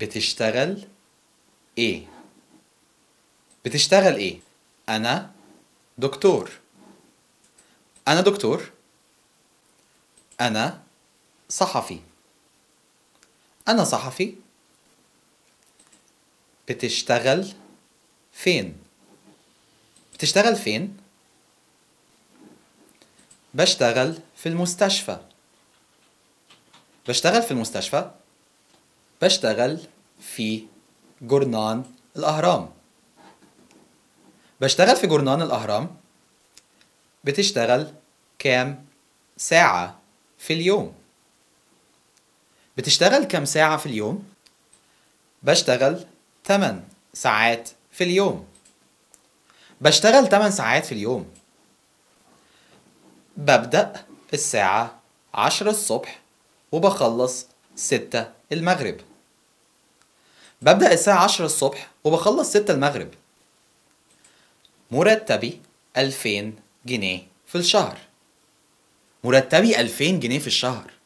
بتشتغل ايه؟ بتشتغل ايه؟ انا دكتور. انا دكتور. انا صحفي. انا صحفي. بتشتغل فين؟ بتشتغل فين؟ بشتغل في المستشفى. بشتغل في المستشفى. بشتغل في جرنان الأهرام. بشتغل في جرنان الأهرام. بتشتغل كام ساعة في اليوم؟ بتشتغل كام ساعة في اليوم؟ بشتغل 8 ساعات في اليوم. بشتغل 8 ساعات في اليوم. ببدأ الساعة 10 الصبح وبخلص 6 المغرب. ببدأ الساعة 10 الصبح وبخلص 6 المغرب. مرتبي 2000 جنيه في الشهر. مرتبي 2000 جنيه في الشهر.